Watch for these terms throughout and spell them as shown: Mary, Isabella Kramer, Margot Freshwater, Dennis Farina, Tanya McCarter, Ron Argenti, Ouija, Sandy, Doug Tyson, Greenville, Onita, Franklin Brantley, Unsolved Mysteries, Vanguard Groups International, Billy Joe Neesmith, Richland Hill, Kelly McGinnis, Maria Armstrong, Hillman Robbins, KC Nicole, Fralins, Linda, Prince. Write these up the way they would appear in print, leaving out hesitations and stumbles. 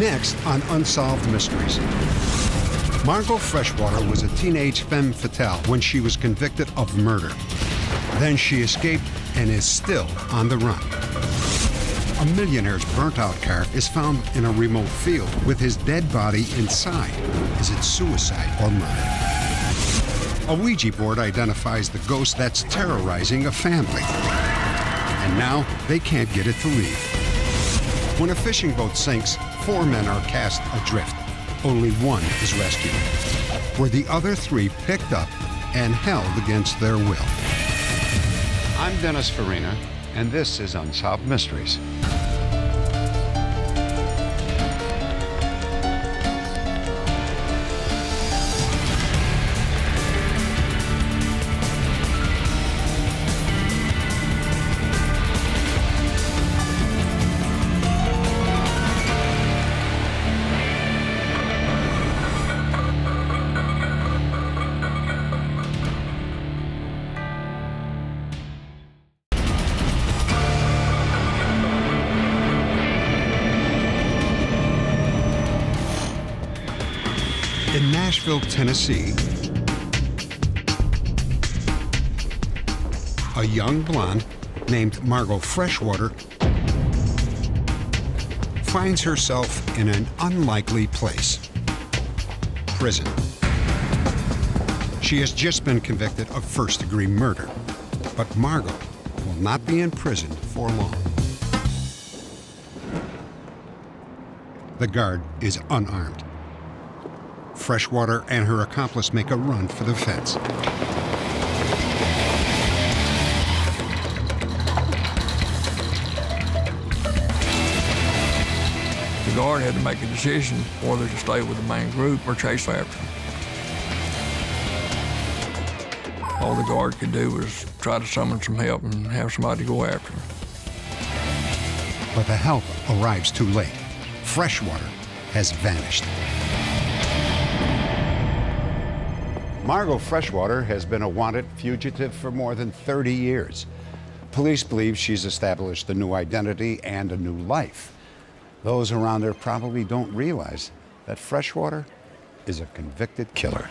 Next on Unsolved Mysteries. Margot Freshwater was a teenage femme fatale when she was convicted of murder. Then she escaped and is still on the run. A millionaire's burnt-out car is found in a remote field with his dead body inside. Is it suicide or murder? A Ouija board identifies the ghost that's terrorizing a family. And now they can't get it to leave. When a fishing boat sinks, 4 men are cast adrift. Only 1 is rescued. Were the other 3 picked up and held against their will? I'm Dennis Farina, and this is Unsolved Mysteries. Tennessee, a young blonde named Margot Freshwater finds herself in an unlikely place, prison. She has just been convicted of first-degree murder, but Margot will not be in prison for long. The guard is unarmed. Freshwater and her accomplice make a run for the fence. The guard had to make a decision whether to stay with the main group or chase after them. All the guard could do was try to summon some help and have somebody go after them. But the help arrives too late. Freshwater has vanished. Margot Freshwater has been a wanted fugitive for more than 30 years. Police believe she's established a new identity and a new life. Those around her probably don't realize that Freshwater is a convicted killer.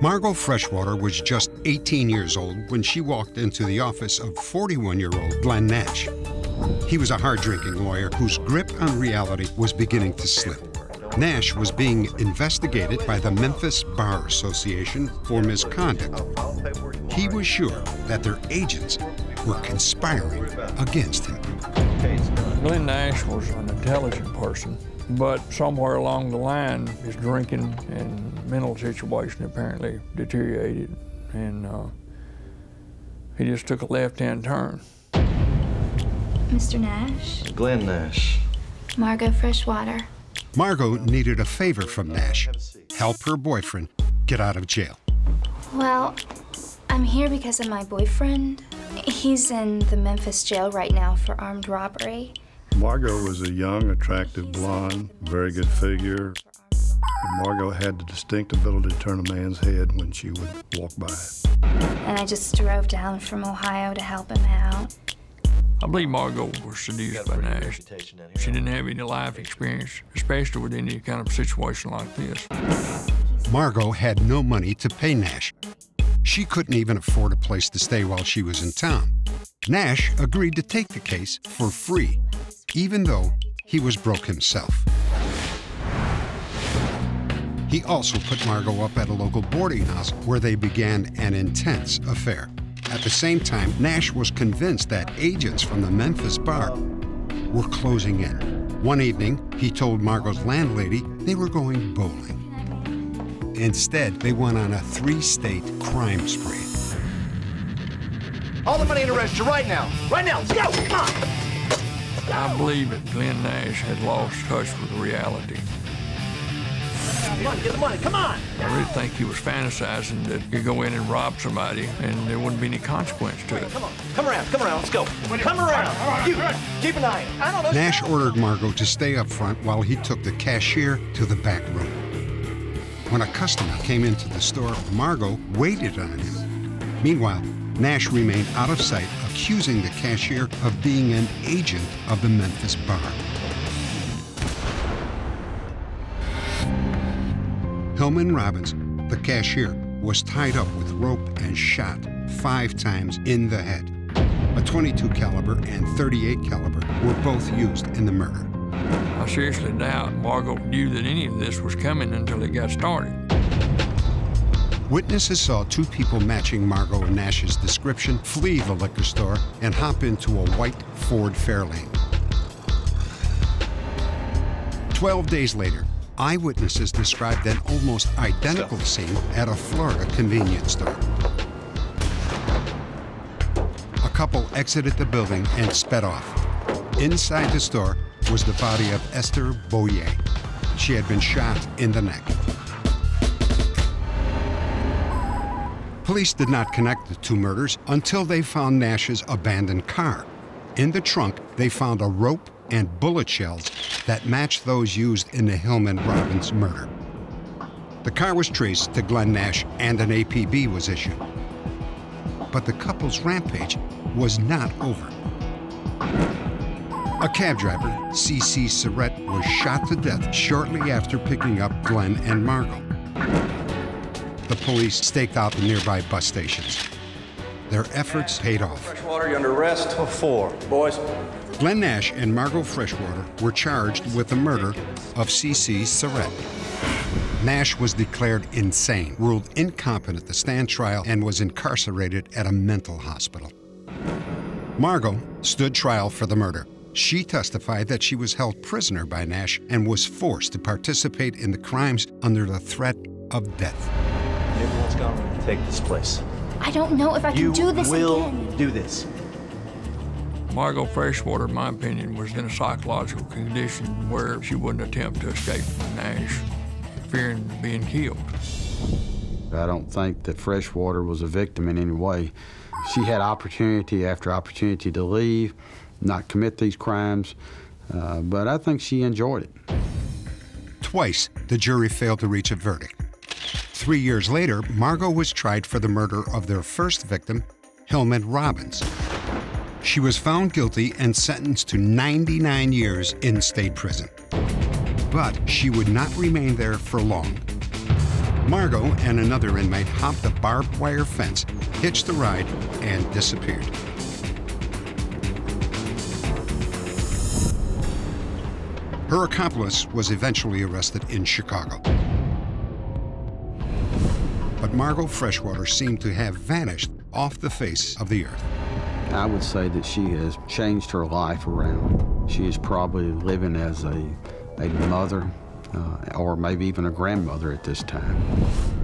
Margot Freshwater was just 18 years old when she walked into the office of 41-year-old Glenn Nash. He was a hard-drinking lawyer whose grip on reality was beginning to slip. Nash was being investigated by the Memphis Bar Association for misconduct. He was sure that their agents were conspiring against him. Glenn Nash was an intelligent person, but somewhere along the line, his drinking and mental situation apparently deteriorated, and he just took a left-hand turn. Mr. Nash? Glenn Nash. Margot Freshwater. Margot needed a favor from Nash, help her boyfriend get out of jail. Well, I'm here because of my boyfriend. He's in the Memphis jail right now for armed robbery. Margot was a young, attractive blonde, very good figure. Margot had the distinct ability to turn a man's head when she would walk by. And I just drove down from Ohio to help him out. I believe Margot was seduced by Nash. She didn't have any life experience, especially with any kind of situation like this. Margot had no money to pay Nash. She couldn't even afford a place to stay while she was in town. Nash agreed to take the case for free, even though he was broke himself. He also put Margot up at a local boarding house where they began an intense affair. At the same time, Nash was convinced that agents from the Memphis Bar were closing in. One evening, he told Margot's landlady they were going bowling. Instead, they went on a 3-state crime spree. All the money in the register right now. Right now, let's go, come on. Go. I believe that Glenn Nash had lost touch with reality. Get the money, come on! I really think he was fantasizing that you go in and rob somebody and there wouldn't be any consequence to it. Come on, come around, let's go. Come around, you, keep an eye on it. I don't know. Nash ordered Margot to stay up front while he took the cashier to the back room. When a customer came into the store, Margot waited on him. Meanwhile, Nash remained out of sight, accusing the cashier of being an agent of the Memphis Bar. Hillman Robbins, the cashier, was tied up with rope and shot 5 times in the head. A .22 caliber and .38 caliber were both used in the murder. I seriously doubt Margot knew that any of this was coming until it got started. Witnesses saw 2 people matching Margot and Nash's description flee the liquor store and hop into a white Ford Fairlane. 12 days later, eyewitnesses described an almost identical scene at a Florida convenience store. A couple exited the building and sped off. Inside the store was the body of Esther Boyer. She had been shot in the neck. Police did not connect the 2 murders until they found Nash's abandoned car. In the trunk, they found a rope and bullet shells that matched those used in the Hillman Robbins murder. The car was traced to Glenn Nash and an APB was issued. But the couple's rampage was not over. A cab driver, C.C. Surrette, was shot to death shortly after picking up Glenn and Margot. The police staked out the nearby bus stations. Their efforts paid off. Freshwater, you're under arrest. For 4. Boys. Glenn Nash and Margot Freshwater were charged with the murder of C.C. Surrette. Nash was declared insane, ruled incompetent to stand trial, and was incarcerated at a mental hospital. Margot stood trial for the murder. She testified that she was held prisoner by Nash and was forced to participate in the crimes under the threat of death. Everyone's gone. Take this place. I don't know if I can do this again. You will do this. Margot Freshwater, in my opinion, was in a psychological condition where she wouldn't attempt to escape from Nash, fearing being killed. I don't think that Freshwater was a victim in any way. She had opportunity after opportunity to leave, not commit these crimes, but I think she enjoyed it. Twice, the jury failed to reach a verdict. 3 years later, Margot was tried for the murder of their first victim, Hillman Robbins. She was found guilty and sentenced to 99 years in state prison. But she would not remain there for long. Margot and another inmate hopped a barbed wire fence, hitched a ride, and disappeared. Her accomplice was eventually arrested in Chicago. But Margot Freshwater seemed to have vanished off the face of the earth. I would say that she has changed her life around. She is probably living as a mother or maybe even a grandmother at this time.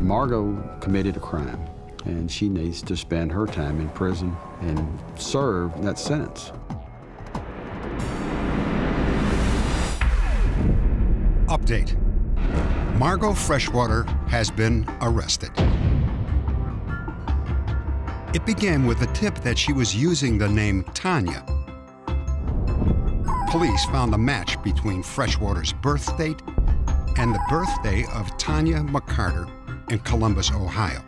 Margot committed a crime, and she needs to spend her time in prison and serve that sentence. Update. Margot Freshwater has been arrested. It began with a tip that she was using the name Tanya. Police found a match between Freshwater's birth date and the birthday of Tanya McCarter in Columbus, Ohio.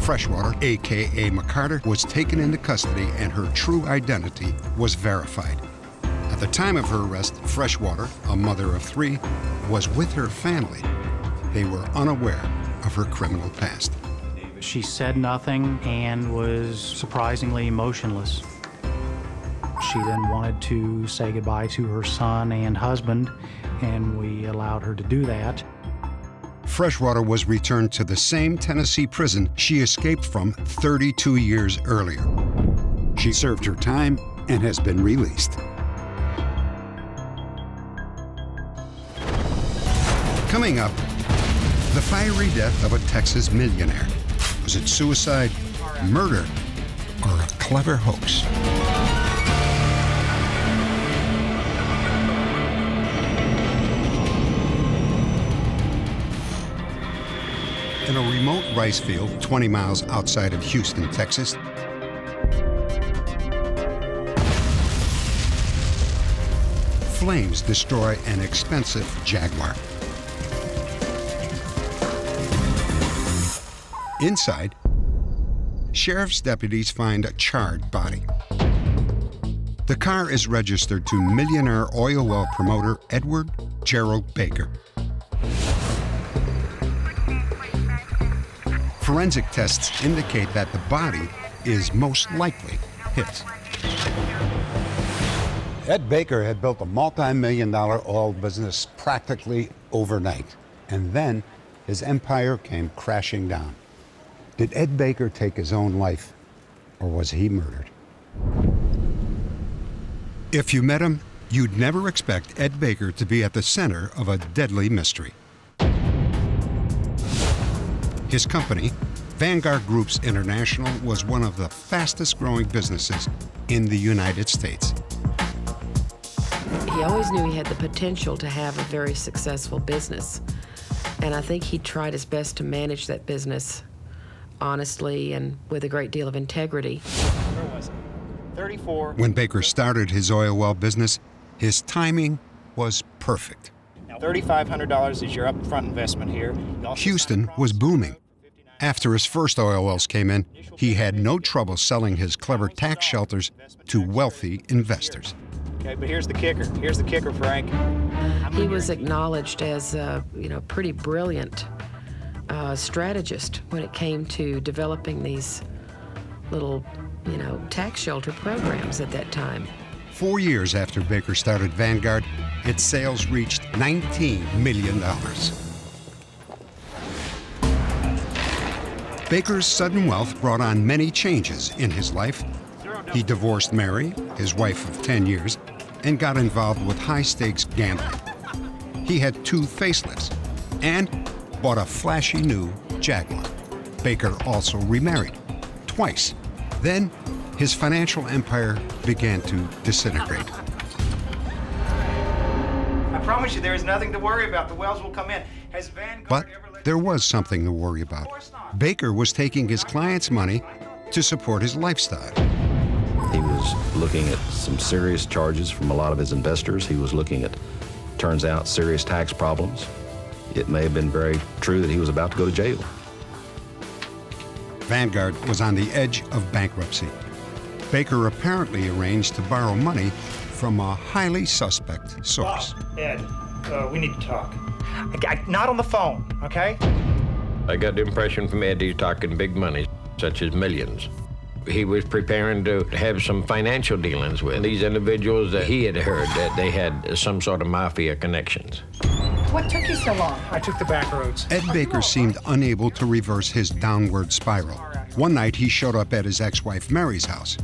Freshwater, AKA McCarter, was taken into custody and her true identity was verified. At the time of her arrest, Freshwater, a mother of 3, was with her family. They were unaware of her criminal past. She said nothing and was surprisingly emotionless. She then wanted to say goodbye to her son and husband, and we allowed her to do that. Freshwater was returned to the same Tennessee prison she escaped from 32 years earlier. She served her time and has been released. Coming up, the fiery death of a Texas millionaire. Was it suicide, murder, or a clever hoax? In a remote rice field 20 miles outside of Houston, Texas, flames destroy an expensive Jaguar. Inside, sheriff's deputies find a charred body. The car is registered to millionaire oil well promoter Edward Gerald Baker. Forensic tests indicate that the body is most likely hit. Ed Baker had built a multi-million-dollar oil business practically overnight, and then his empire came crashing down. Did Ed Baker take his own life, or was he murdered? If you met him, you'd never expect Ed Baker to be at the center of a deadly mystery. His company, Vanguard Groups International, was one of the fastest-growing businesses in the United States. He always knew he had the potential to have a very successful business, and I think he tried his best to manage that business honestly and with a great deal of integrity. Where was it? 34. When Baker started his oil well business, his timing was perfect. Now $3,500 is your upfront investment here. Houston was booming. After his first oil wells came in, he had no trouble selling his clever tax shelters to wealthy investors. Okay, but here's the kicker. Here's the kicker, Frank. He was acknowledged as a pretty brilliant strategist when it came to developing these little, tax shelter programs at that time. 4 years after Baker started Vanguard, its sales reached $19 million. Baker's sudden wealth brought on many changes in his life. He divorced Mary, his wife of 10 years, and got involved with high-stakes gambling. He had 2 facelifts and bought a flashy new Jaguar. Baker also remarried twice. Then his financial empire began to disintegrate. I promise you there is nothing to worry about. The wells will come in. Has Vanguard but there was something to worry about. Baker was taking his clients' money to support his lifestyle. He was looking at some serious charges from a lot of his investors. He was looking at, turns out, serious tax problems. It may have been very true that he was about to go to jail. Vanguard was on the edge of bankruptcy. Baker apparently arranged to borrow money from a highly suspect source. Ed, we need to talk. Not on the phone, okay? I got the impression from Ed he's talking big money, such as millions. He was preparing to have some financial dealings with these individuals that he had heard that they had some sort of mafia connections. What took you so long? I took the back roads. Ed Baker seemed unable to reverse his downward spiral. One night, he showed up at his ex-wife Mary's house.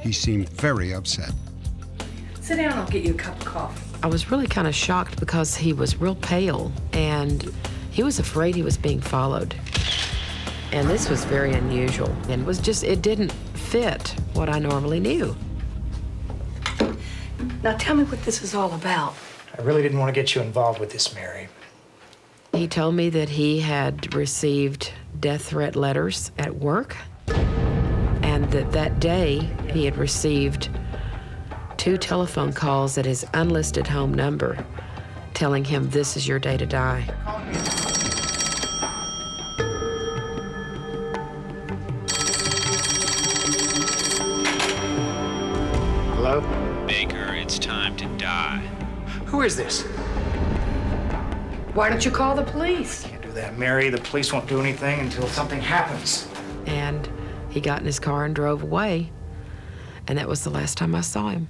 He seemed very upset. Sit down, I'll get you a cup of coffee. I was really kind of shocked because he was real pale, and he was afraid he was being followed. And this was very unusual, and was just, it didn't fit what I normally knew. Now tell me what this is all about. I really didn't want to get you involved with this, Mary. He told me that he had received death threat letters at work, and that that day he had received 2 telephone calls at his unlisted home number telling him, "This is your day to die." Hello? Baker, it's time to die. Who is this? Why don't you call the police? Can't do that, Mary. The police won't do anything until something happens. And he got in his car and drove away. And that was the last time I saw him.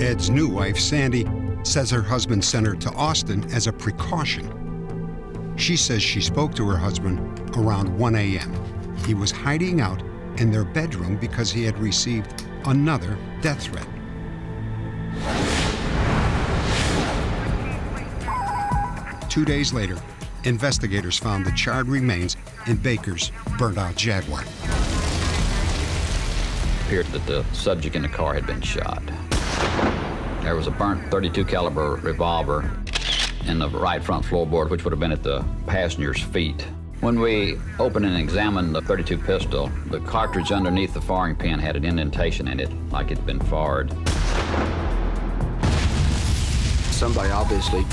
Ed's new wife, Sandy, says her husband sent her to Austin as a precaution. She says she spoke to her husband around 1 a.m. He was hiding out in their bedroom because he had received another death threat. Two days later, investigators found the charred remains in Baker's burned-out Jaguar. It appeared that the subject in the car had been shot. There was a burnt .32 caliber revolver in the right front floorboard, which would have been at the passenger's feet. When we opened and examined the .32 pistol, the cartridge underneath the firing pin had an indentation in it, like it'd been fired. Somebody obviously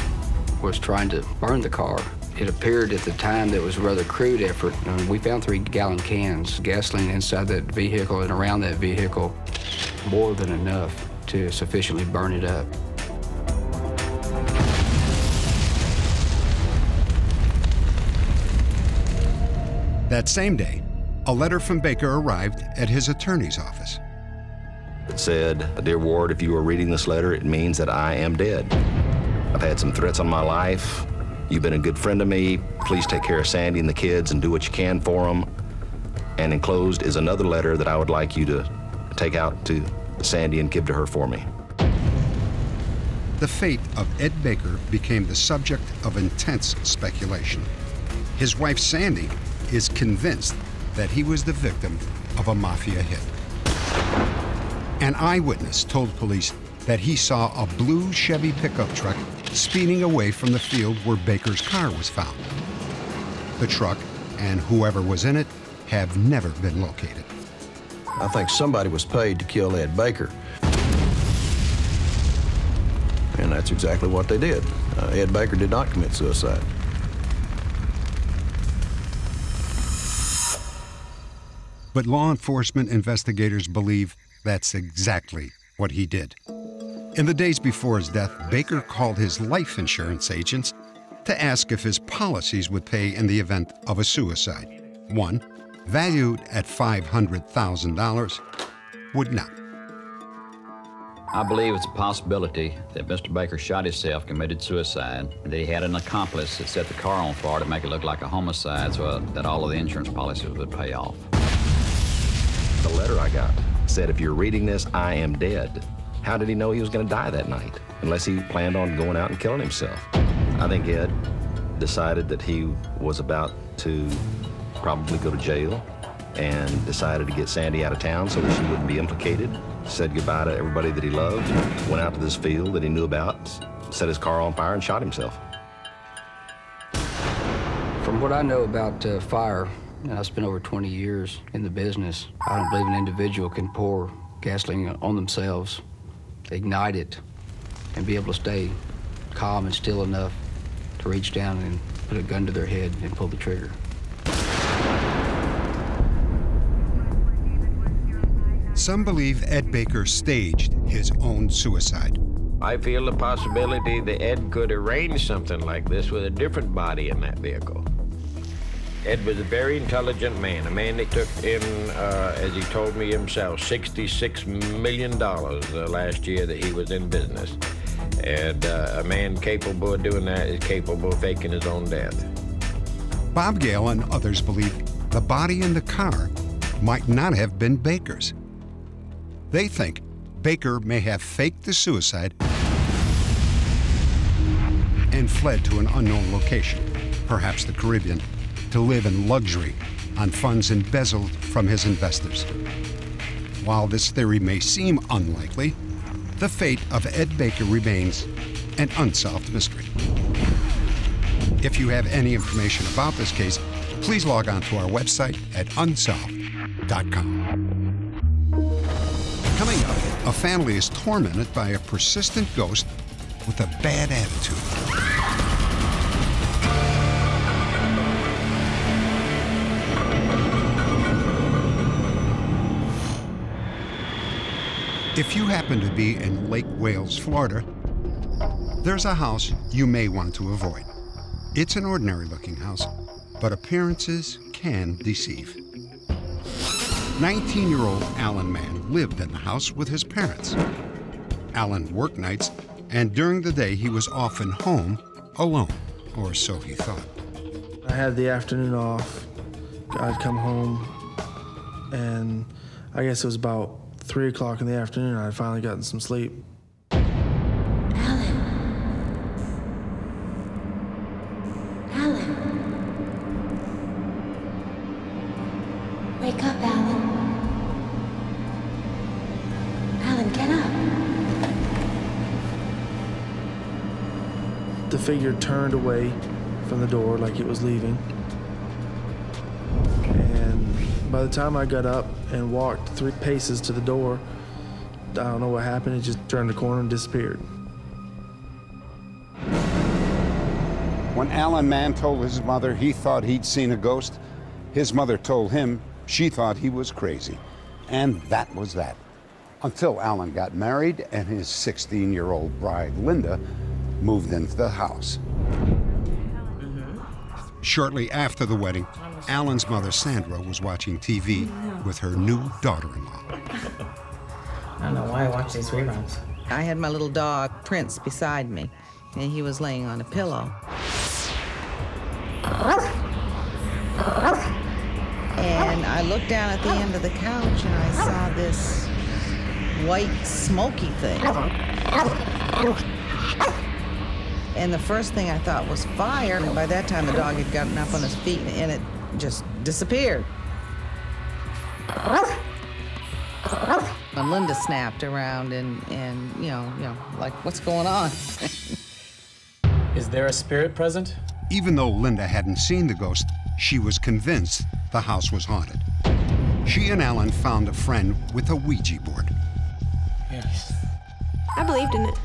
was trying to burn the car. It appeared at the time that it was a rather crude effort. We found 3-gallon cans of gasoline inside that vehicle and around that vehicle, more than enough to sufficiently burn it up. That same day, a letter from Baker arrived at his attorney's office. It said, "Dear Ward, if you are reading this letter, it means that I am dead. I've had some threats on my life. You've been a good friend to me. Please take care of Sandy and the kids and do what you can for them. And enclosed is another letter that I would like you to take out to Sandy and give to her for me." The fate of Ed Baker became the subject of intense speculation. His wife, Sandy, is convinced that he was the victim of a mafia hit. An eyewitness told police that he saw a blue Chevy pickup truck speeding away from the field where Baker's car was found. The truck and whoever was in it have never been located. I think somebody was paid to kill Ed Baker. And that's exactly what they did. Ed Baker did not commit suicide. But law enforcement investigators believe that's exactly what he did. In the days before his death, Baker called his life insurance agents to ask if his policies would pay in the event of a suicide. One, valued at $500,000, would not. I believe it's a possibility that Mr. Baker shot himself, committed suicide, and that he had an accomplice that set the car on fire to make it look like a homicide so that all of the insurance policies would pay off. The letter I got said, "If you're reading this, I am dead." How did he know he was going to die that night, unless he planned on going out and killing himself? I think Ed decided that he was about to probably go to jail and decided to get Sandy out of town so that she wouldn't be implicated. Said goodbye to everybody that he loved, went out to this field that he knew about, set his car on fire, and shot himself. From what I know about fire, and I spent over 20 years in the business, I don't believe an individual can pour gasoline on themselves, ignite it, and be able to stay calm and still enough to reach down and put a gun to their head and pull the trigger. Some believe Ed Baker staged his own suicide. I feel the possibility that Ed could arrange something like this with a different body in that vehicle. Ed was a very intelligent man, a man that took in, as he told me himself, $66 million last year that he was in business. And a man capable of doing that is capable of faking his own death. Bob Gale and others believe the body in the car might not have been Baker's. They think Baker may have faked the suicide and fled to an unknown location, perhaps the Caribbean, to live in luxury on funds embezzled from his investors. While this theory may seem unlikely, the fate of Ed Baker remains an unsolved mystery. If you have any information about this case, please log on to our website at unsolved.com. Coming up, a family is tormented by a persistent ghost with a bad attitude. If you happen to be in Lake Wales, Florida, there's a house you may want to avoid. It's an ordinary-looking house, but appearances can deceive. 19-year-old Alan Mann lived in the house with his parents. Alan worked nights, and during the day he was often home alone, or so he thought. I had the afternoon off. I'd come home, and I guess it was about 3 o'clock in the afternoon. I'd finally gotten some sleep. The figure turned away from the door like it was leaving. And by the time I got up and walked 3 paces to the door, I don't know what happened. It just turned the corner and disappeared. When Alan Mann told his mother he thought he'd seen a ghost, his mother told him she thought he was crazy. And that was that. Until Alan got married and his 16-year-old bride, Linda, moved into the house. Shortly after the wedding, Alan's mother, Sandra, was watching TV with her new daughter-in-law. I don't know why I watch these reruns. I had my little dog, Prince, beside me, and he was laying on a pillow. And I looked down at the end of the couch, and I saw this white, smoky thing. And the first thing I thought was fire. And by that time, the dog had gotten up on his feet, and it just disappeared. And Linda snapped around and you know, like, what's going on? Is there a spirit present? Even though Linda hadn't seen the ghost, she was convinced the house was haunted. She and Alan found a friend with a Ouija board. Yes. I believed in it.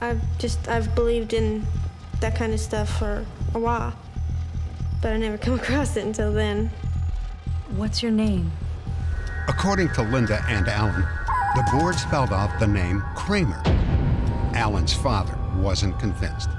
I've believed in that kind of stuff for a while, but I never come across it until then. What's your name? According to Linda and Alan, the board spelled out the name Kramer. Alan's father wasn't convinced.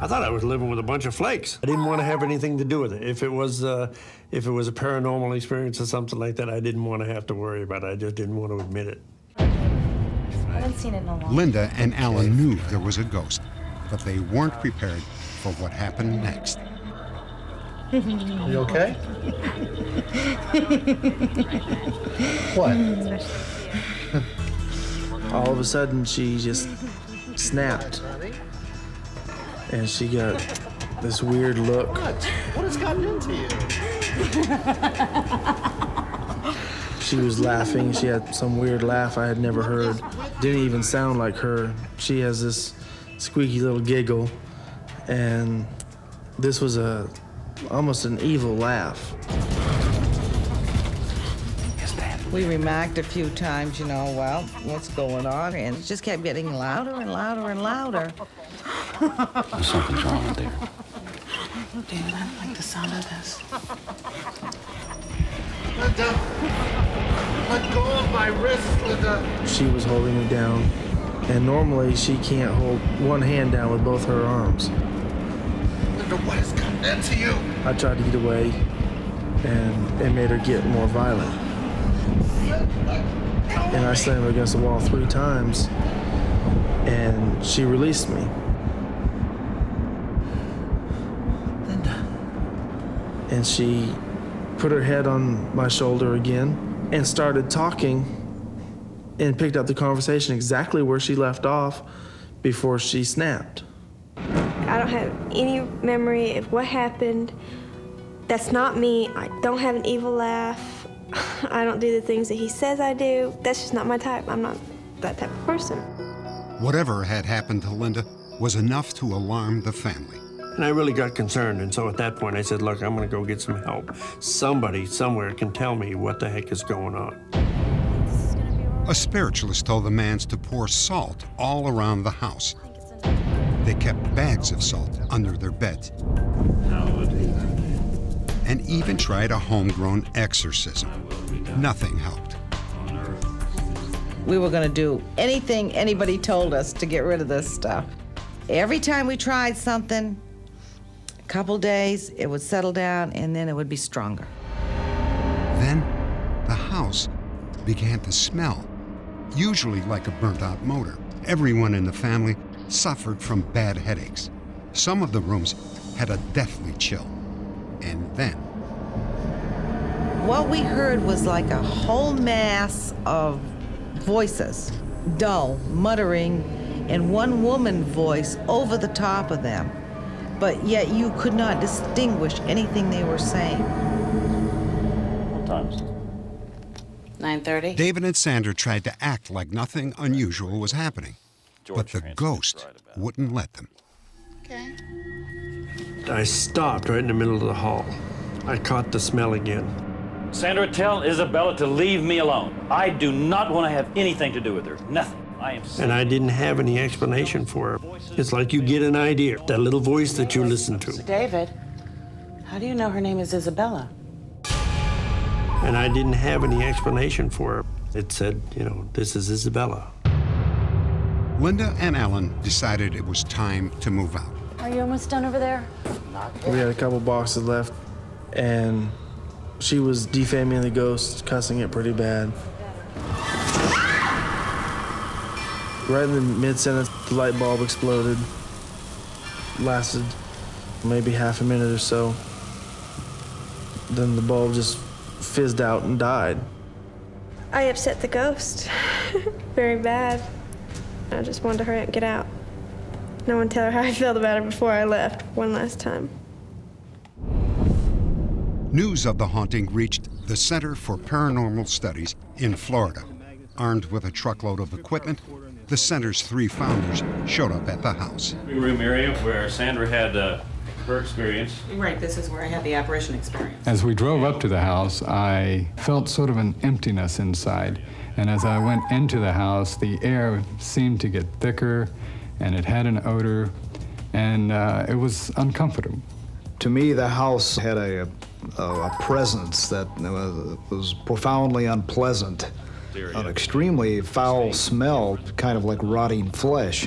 I thought I was living with a bunch of flakes. I didn't want to have anything to do with it. If it was a paranormal experience or something like that, I didn't want to have to worry about it. I just didn't want to admit it. I haven't seen it in a while. Linda and Alan knew there was a ghost, but they weren't prepared for what happened next. You okay? What? All of a sudden, she just snapped. And she got this weird look. What has gotten into you? She was laughing. She had some weird laugh I had never heard. Didn't even sound like her. She has this squeaky little giggle. And this was almost an evil laugh. We remarked a few times, you know, well, what's going on? And it just kept getting louder and louder and louder. There's something wrong there. Damn, I don't like the sound of this. Linda! Let go of my wrist, Linda! She was holding me down, and normally she can't hold one hand down with both her arms. Linda, what has gotten into you? I tried to get away, and it made her get more violent. And I slammed her against the wall 3 times, and she released me. And she put her head on my shoulder again and started talking and picked up the conversation exactly where she left off before she snapped. I don't have any memory of what happened. That's not me. I don't have an evil laugh. I don't do the things that he says I do. That's just not my type. I'm not that type of person. Whatever had happened to Linda was enough to alarm the family. And I really got concerned, and so at that point I said, look, I'm gonna go get some help. Somebody somewhere can tell me what the heck is going on. A spiritualist told the Manns to pour salt all around the house. They kept bags of salt under their beds. And even tried a homegrown exorcism. Nothing helped. We were gonna do anything anybody told us to get rid of this stuff. Every time we tried something, a couple days, it would settle down, and then it would be stronger. Then the house began to smell, usually like a burnt-out motor. Everyone in the family suffered from bad headaches. Some of the rooms had a deathly chill. And then... what we heard was like a whole mass of voices, dull, muttering, and one woman voice over the top of them. But yet you could not distinguish anything they were saying. What time is it? 9:30. David and Sandra tried to act like nothing unusual was happening, but the ghost wouldn't let them. Okay. I stopped right in the middle of the hall. I caught the smell again. Sandra, tell Isabella to leave me alone. I do not want to have anything to do with her, nothing. And I didn't have any explanation for her. It's like you get an idea, that little voice that you listen to. David, how do you know her name is Isabella? And I didn't have any explanation for her. It said, you know, this is Isabella. Linda and Alan decided it was time to move out. Are you almost done over there? We had a couple boxes left, and she was defaming the ghost, cussing it pretty bad. Right in the mid-sentence, the light bulb exploded. Lasted maybe half a minute or so. Then the bulb just fizzed out and died. I upset the ghost very bad. I just wanted to hurry up and get out. No one tell her how I felt about her before I left one last time. News of the haunting reached the Center for Paranormal Studies in Florida. Armed with a truckload of equipment, the center's three founders showed up at the house. Room area where Sandra had her experience. Right, this is where I had the apparition experience. As we drove up to the house, I felt sort of an emptiness inside. And as I went into the house, the air seemed to get thicker, and it had an odor, and it was uncomfortable. To me, the house had a presence that was profoundly unpleasant, an extremely foul smell, kind of like rotting flesh.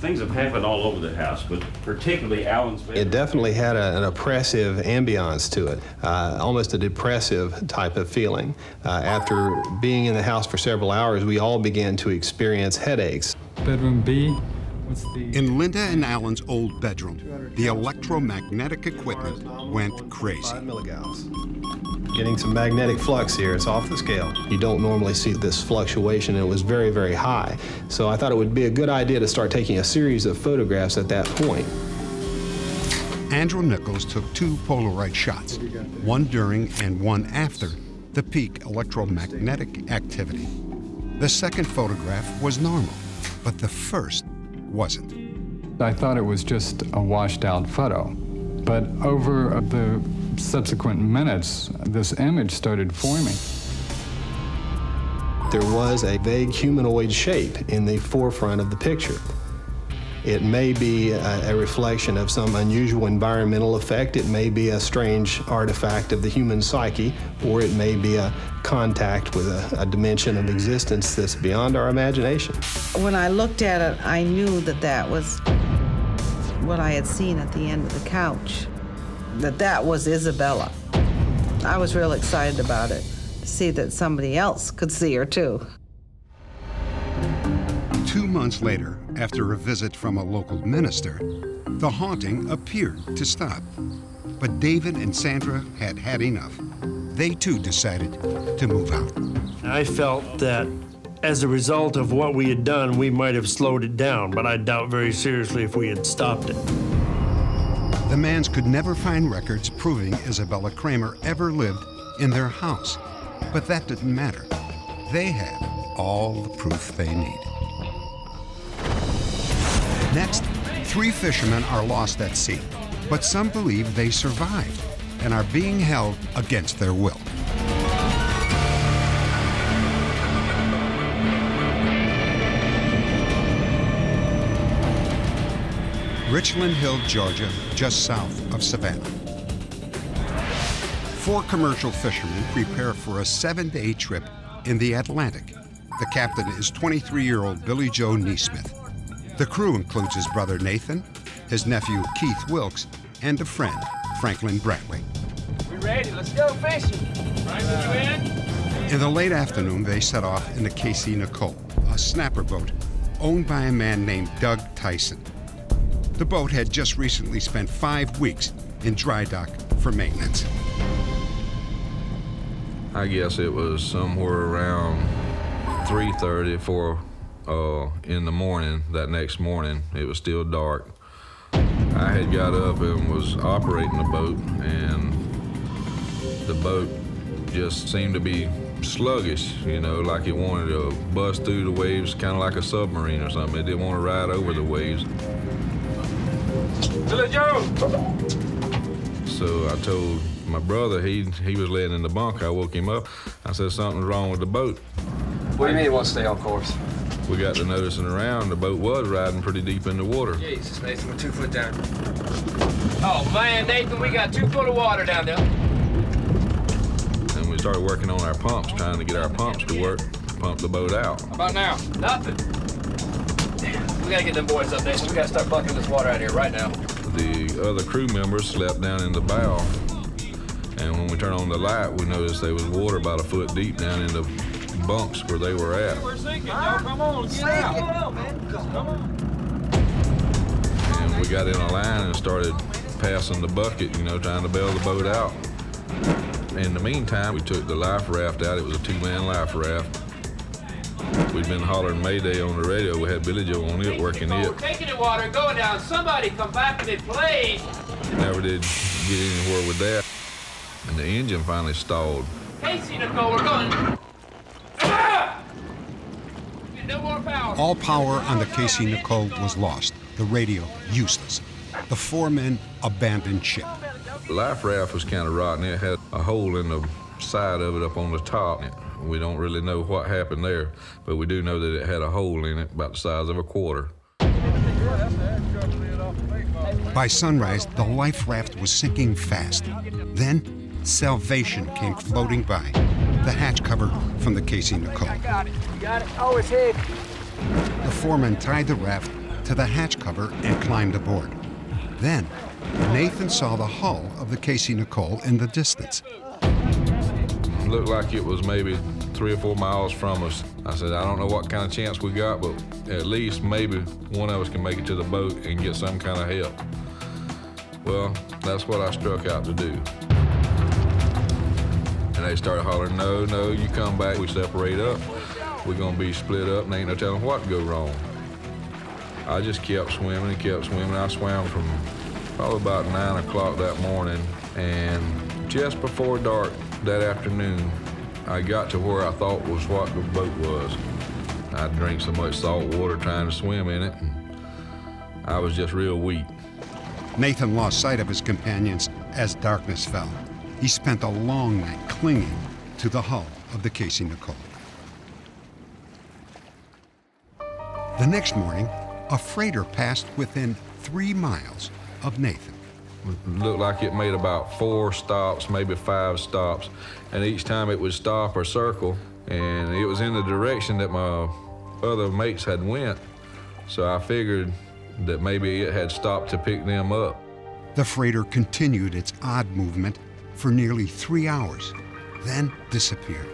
Things have happened all over the house, but particularly Alan's bedroom. It definitely had an oppressive ambiance to it, almost a depressive type of feeling. After being in the house for several hours, we all began to experience headaches. Bedroom B. What's the... In Linda and Alan's old bedroom, the electromagnetic equipment went crazy. 5 milligauss. Getting some magnetic flux here. It's off the scale. You don't normally see this fluctuation. It was very, very high. So I thought it would be a good idea to start taking a series of photographs at that point. Andrew Nichols took 2 Polaroid shots, one during and one after the peak electromagnetic activity. The second photograph was normal, but the first wasn't. I thought it was just a washed-out photo, but over the subsequent minutes, this image started forming. There was a vague humanoid shape in the forefront of the picture. It may be a reflection of some unusual environmental effect, it may be a strange artifact of the human psyche, or it may be a contact with a dimension of existence that's beyond our imagination. When I looked at it, I knew that that was what I had seen at the end of the couch, that that was Isabella. I was real excited about it, to see that somebody else could see her too. 2 months later, after a visit from a local minister, the haunting appeared to stop. But David and Sandra had had enough. They too decided to move out. I felt that as a result of what we had done, we might have slowed it down, but I doubt very seriously if we had stopped it. The Manns could never find records proving Isabella Kramer ever lived in their house, but that didn't matter. They had all the proof they needed. Next, 3 fishermen are lost at sea, but some believe they survived and are being held against their will. Richland Hill, Georgia, just south of Savannah. 4 commercial fishermen prepare for a 7-day trip in the Atlantic. The captain is 23-year-old Billy Joe Neesmith. The crew includes his brother Nathan, his nephew Keith Wilkes, and a friend, Franklin Brantley. We're ready, let's go fishing. Franklin, you in? In the late afternoon, they set off in the KC Nicole, a snapper boat owned by a man named Doug Tyson. The boat had just recently spent 5 weeks in dry dock for maintenance. I guess it was somewhere around 3:30, 4 in the morning, that next morning. It was still dark. I had got up and was operating the boat, and the boat just seemed to be sluggish, you know, like it wanted to bust through the waves, kind of like a submarine or something. It didn't want to ride over the waves. Billy Joe! So I told my brother, he was laying in the bunk. I woke him up. I said, something's wrong with the boat. What do you mean it won't stay on course? We got to noticing around, the boat was riding pretty deep in the water. Jesus, Nathan, we're 2 foot down. Oh, man, Nathan, we got 2 foot of water down there. And we started working on our pumps, trying to get our pumps to work, pump the boat out. How about now? Nothing. Damn, we got to get them boys up, Nathan. We got to start bucking this water out here right now. The other crew members slept down in the bow, And when we turned on the light, we noticed there was water about a foot deep down in the bunks where they were at. We're sinking, y'all. Come on, get out. Come on. And we got in a line and started passing the bucket, you know, trying to bail the boat out. In the meantime, we took the life raft out. It was a two-man life raft. We'd been hollering Mayday on the radio. We had Billy Joe on it, working it. Taking the water, going down. Somebody come back to the place. Never did get anywhere with that. And the engine finally stalled. KC Nicole, we're going. Ah! No more power. All power on the KC Nicole was lost. The radio, useless. The four men abandoned ship. The life raft was kind of rotten. It had a hole in the side of it up on the top. We don't really know what happened there, but we do know that it had a hole in it about the size of a quarter. By sunrise, the life raft was sinking fast. Then, salvation came floating by. The hatch cover from the KC Nicole. I got it. You got it? Oh, it's heavy. The foreman tied the raft to the hatch cover and climbed aboard. Then, Nathan saw the hull of the KC Nicole in the distance. It looked like it was maybe 3 or 4 miles from us. I said, I don't know what kind of chance we got, but at least maybe one of us can make it to the boat and get some kind of help. Well, that's what I struck out to do. And they started hollering, no, no, you come back, we separate up. We're gonna be split up and ain't no telling what go wrong. I just kept swimming and kept swimming. I swam from probably about 9 o'clock that morning, and just before dark that afternoon, I got to where I thought was what the boat was. I drank so much salt water trying to swim in it, and I was just real weak. Nathan lost sight of his companions as darkness fell. He spent a long night clinging to the hull of the KC Nicole. The next morning, a freighter passed within 3 miles of Nathan. It looked like it made about 4 stops, maybe 5 stops, and each time it would stop or circle, and it was in the direction that my other mates had went, so I figured that maybe it had stopped to pick them up. The freighter continued its odd movement for nearly 3 hours, then disappeared.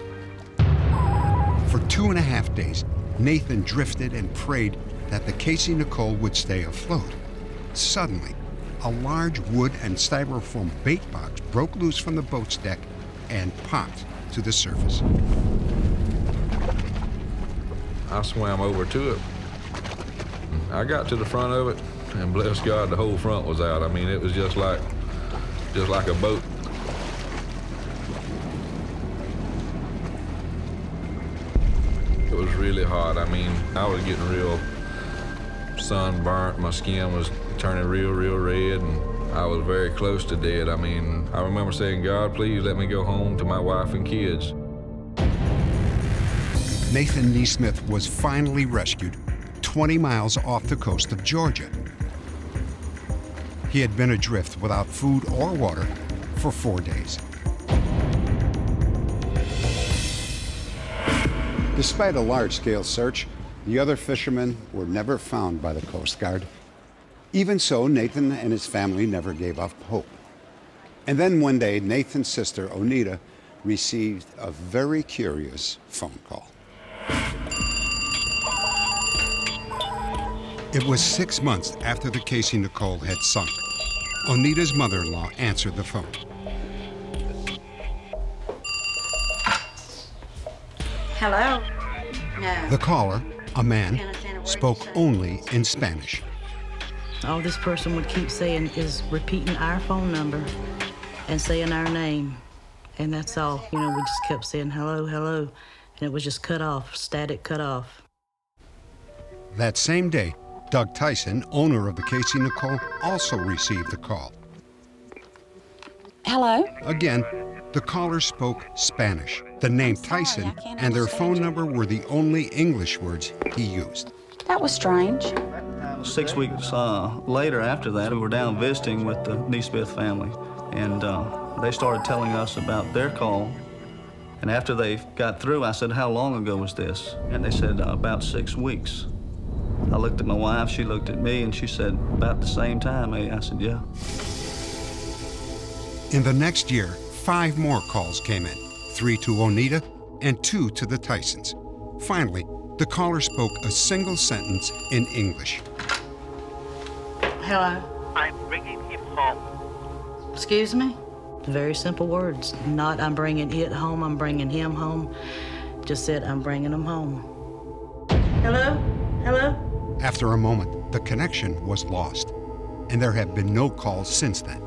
For 2.5 days, Nathan drifted and prayed that the KC Nicole would stay afloat. Suddenly, a large wood and styrofoam bait box broke loose from the boat's deck and popped to the surface. I swam over to it. I got to the front of it, and bless God, the whole front was out. I mean, it was just like a boat. It was really hot. I mean, I was getting real sunburnt. My skin was turning real red, and I was very close to dead. I mean, I remember saying, God, please let me go home to my wife and kids. Nathan Neesmith was finally rescued 20 miles off the coast of Georgia. He had been adrift without food or water for 4 days. Despite a large-scale search, the other fishermen were never found by the Coast Guard. Even so, Nathan and his family never gave up hope. And then one day, Nathan's sister, Onita, received a very curious phone call. It was 6 months after the KC Nicole had sunk. Onita's mother-in-law answered the phone. Hello? No. The caller, a man, spoke only in Spanish. All this person would keep saying is repeating our phone number and saying our name. And that's all. You know, we just kept saying, hello, hello. And it was just cut off, static cut off. That same day, Doug Tyson, owner of the KC Nicole, also received the call. Hello? Again, the caller spoke Spanish. The name Tyson and their phone number were the only English words he used. That was strange. 6 weeks later after that, we were down visiting with the Neesmith family, and they started telling us about their call. And after they got through, I said, how long ago was this? And they said, about 6 weeks. I looked at my wife, she looked at me, and she said, about the same time, eh? I said, yeah. In the next year, 5 more calls came in, 3 to Oneida and 2 to the Tysons. Finally, the caller spoke a single sentence in English. Hello. I'm bringing him home. Excuse me? Very simple words. Not I'm bringing it home, I'm bringing him home. Just said I'm bringing him home. Hello? Hello? After a moment, the connection was lost, and there have been no calls since then.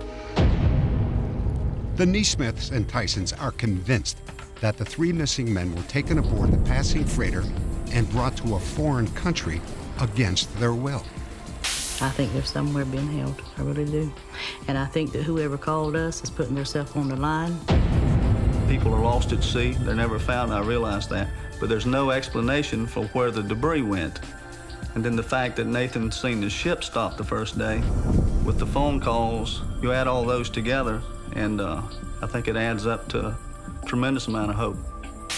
The Neesmiths and Tysons are convinced that the 3 missing men were taken aboard the passing freighter and brought to a foreign country against their will. I think they're somewhere being held, I really do. And I think that whoever called us is putting themselves on the line. People are lost at sea, they're never found, I realize that, but there's no explanation for where the debris went. And then the fact that Nathan seen the ship stop the first day, with the phone calls, you add all those together, and I think it adds up to a tremendous amount of hope.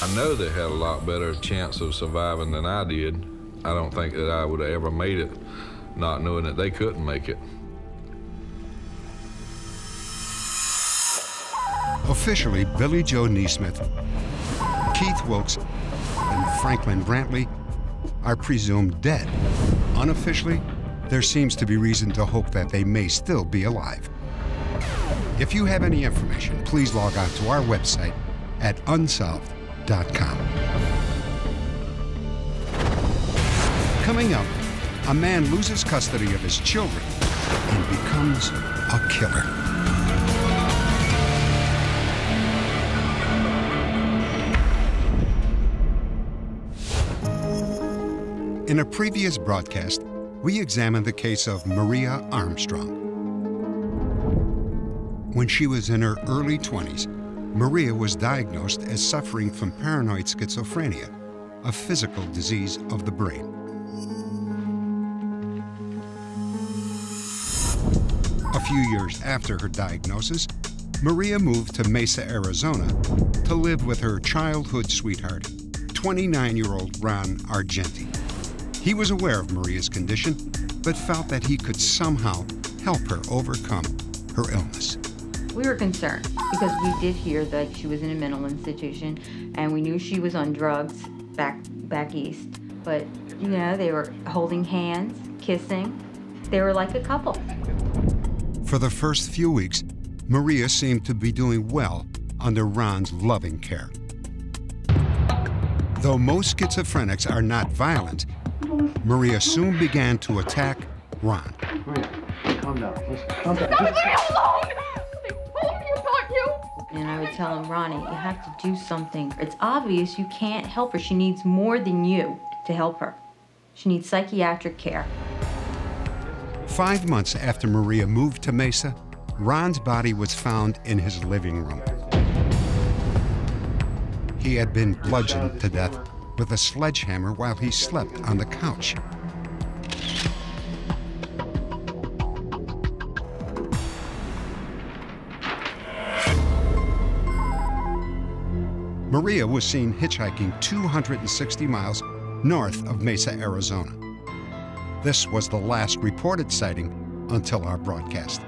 I know they had a lot better chance of surviving than I did. I don't think that I would have ever made it, not knowing that they couldn't make it. Officially, Billy Joe Neesmith, Keith Wilkes, and Franklin Brantley are presumed dead. Unofficially, there seems to be reason to hope that they may still be alive. If you have any information, please log on to our website at unsolved.com. Coming up, a man loses custody of his children and becomes a killer. In a previous broadcast, we examined the case of Maria Armstrong. When she was in her early 20s, Maria was diagnosed as suffering from paranoid schizophrenia, a physical disease of the brain. A few years after her diagnosis, Maria moved to Mesa, Arizona, to live with her childhood sweetheart, 29-year-old Ron Argenti. He was aware of Maria's condition, but felt that he could somehow help her overcome her illness. We were concerned because we did hear that she was in a mental institution, and we knew she was on drugs back east. But, you know, they were holding hands, kissing. They were like a couple. For the first few weeks, Maria seemed to be doing well under Ron's loving care. Though most schizophrenics are not violent, Maria soon began to attack Ron. Maria, calm down. Calm down. No, leave me alone! And I would tell him, Ronnie, you have to do something. It's obvious you can't help her. She needs more than you to help her. She needs psychiatric care. 5 months after Maria moved to Mesa, Ron's body was found in his living room. He had been bludgeoned to death with a sledgehammer while he slept on the couch. Maria was seen hitchhiking 260 miles north of Mesa, Arizona. This was the last reported sighting until our broadcast.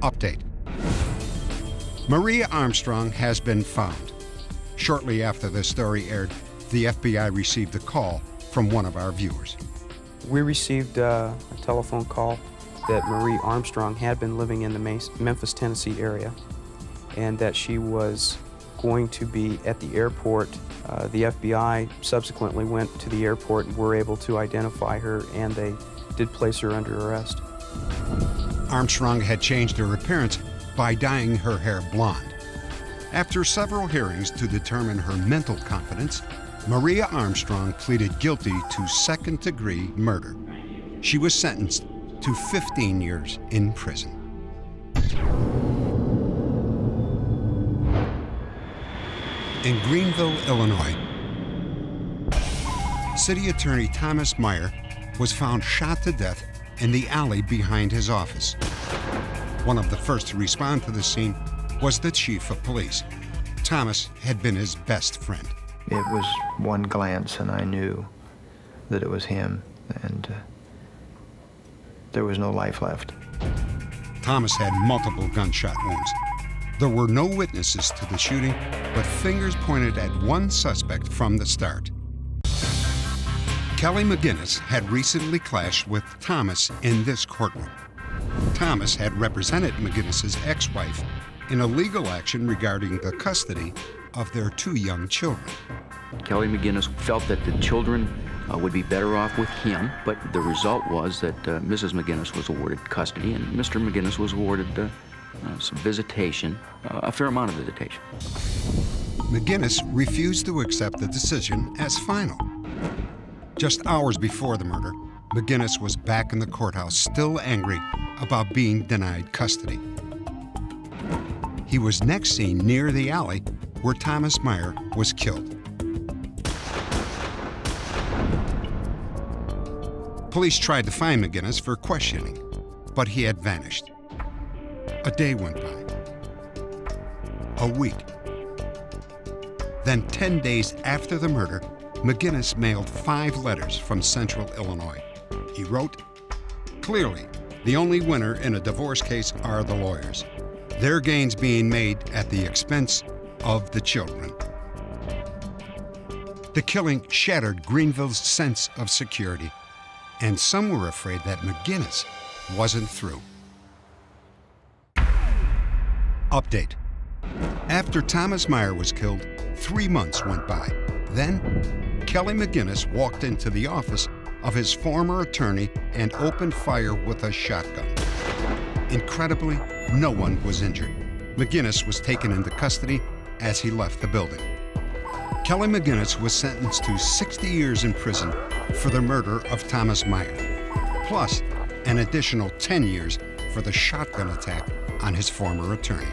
Update. Maria Armstrong has been found. Shortly after this story aired, the FBI received a call from one of our viewers. We received a telephone call that Marie Armstrong had been living in the Memphis, Tennessee area, and that she was going to be at the airport. The FBI subsequently went to the airport and were able to identify her, and they did place her under arrest. Armstrong had changed her appearance by dyeing her hair blonde. After several hearings to determine her mental competence, Maria Armstrong pleaded guilty to second-degree murder. She was sentenced to 15 years in prison. In Greenville, Illinois, City Attorney Thomas Meyer was found shot to death in the alley behind his office. One of the first to respond to the scene was the chief of police. Thomas had been his best friend. It was one glance and I knew that it was him, and there was no life left. Thomas had multiple gunshot wounds. There were no witnesses to the shooting, but fingers pointed at one suspect from the start. Kelly McGinnis had recently clashed with Thomas in this courtroom. Thomas had represented McGinnis's ex-wife in a legal action regarding the custody of their two young children. Kelly McGinnis felt that the children would be better off with him, but the result was that Mrs. McGinnis was awarded custody and Mr. McGinnis was awarded some visitation, a fair amount of visitation. McGinnis refused to accept the decision as final. Just hours before the murder, McGinnis was back in the courthouse, still angry about being denied custody. He was next seen near the alley where Thomas Meyer was killed. Police tried to find McGinnis for questioning, but he had vanished. A day went by, a week. Then 10 days after the murder, McGinnis mailed 5 letters from Central Illinois. He wrote, "Clearly, the only winner in a divorce case are the lawyers, their gains being made at the expense of the children." The killing shattered Greenville's sense of security, and some were afraid that McGinnis wasn't through. Update. After Thomas Meyer was killed, 3 months went by. Then, Kelly McGinnis walked into the office of his former attorney and opened fire with a shotgun. Incredibly, no one was injured. McGinnis was taken into custody as he left the building. Kelly McGinnis was sentenced to 60 years in prison for the murder of Thomas Meyer, plus an additional 10 years for the shotgun attack on his former attorney.